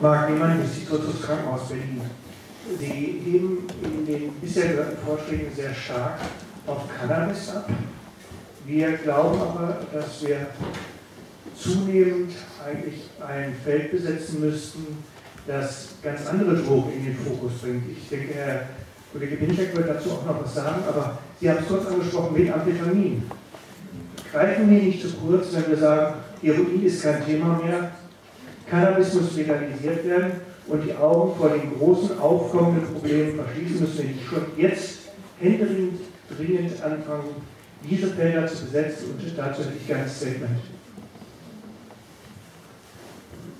Marc Niemann, Institutus Krankenhaus Berlin, die geben in den bisher gehörten Vorschlägen sehr stark auf Cannabis ab. Wir glauben aber, dass wir zunehmend eigentlich ein Feld besetzen müssten, das ganz andere Drogen in den Fokus bringt. Ich denke, Herr Kollege Pinczek wird dazu auch noch was sagen, aber Sie haben es kurz angesprochen, Methamphetamin. Greifen wir nicht zu kurz, wenn wir sagen, Heroin ist kein Thema mehr, Cannabis muss legalisiert werden und die Augen vor den großen aufkommenden Problemen verschließen müssen. Wir schon jetzt händeringend dringend anfangen, diese Felder zu besetzen, und dazu hätte ich gerne ein Statement.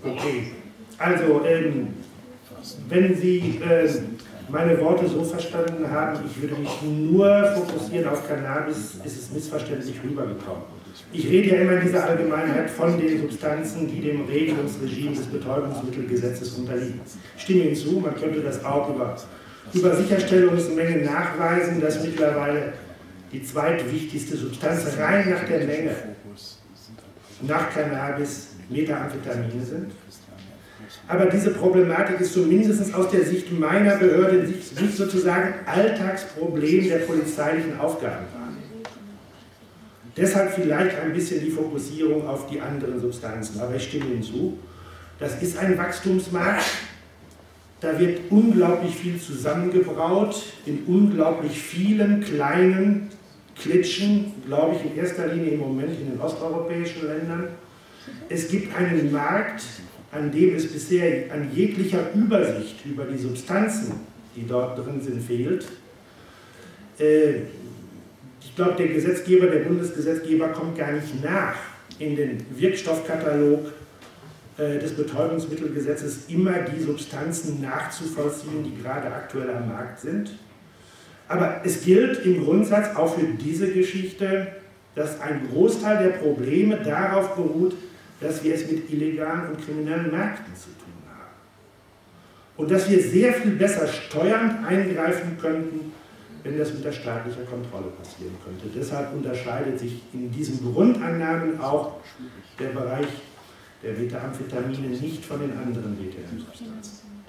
Okay. Also, wenn Sie meine Worte so verstanden haben, ich würde mich nur fokussieren auf Cannabis, ist es missverständlich rübergekommen. Ich rede ja immer in dieser Allgemeinheit von den Substanzen, die dem Regelungsregime des Betäubungsmittelgesetzes unterliegen. Ich stimme Ihnen zu, man könnte das auch über Sicherstellungsmengen nachweisen, dass mittlerweile die zweitwichtigste Substanz rein nach der Menge nach Cannabis Methamphetamin sind. Aber diese Problematik ist zumindest aus der Sicht meiner Behörde nicht sozusagen Alltagsproblem der polizeilichen Aufgabenwahrnehmung. Deshalb vielleicht ein bisschen die Fokussierung auf die anderen Substanzen. Aber ich stimme Ihnen zu, das ist ein Wachstumsmarkt, da wird unglaublich viel zusammengebraut, in unglaublich vielen kleinen Klitschen, glaube ich in erster Linie im Moment in den osteuropäischen Ländern. Es gibt einen Markt, an dem es bisher an jeglicher Übersicht über die Substanzen, die dort drin sind, fehlt. Ich glaube, der Gesetzgeber, der Bundesgesetzgeber kommt gar nicht nach, in den Wirkstoffkatalog des Betäubungsmittelgesetzes immer die Substanzen nachzuvollziehen, die gerade aktuell am Markt sind. Aber es gilt im Grundsatz auch für diese Geschichte, dass ein Großteil der Probleme darauf beruht, dass wir es mit illegalen und kriminellen Märkten zu tun haben. Und dass wir sehr viel besser steuernd eingreifen könnten, wenn das unter staatlicher Kontrolle passieren könnte. Deshalb unterscheidet sich in diesen Grundannahmen auch der Bereich der Methamphetamine nicht von den anderen Methamphetamin-Substanzen.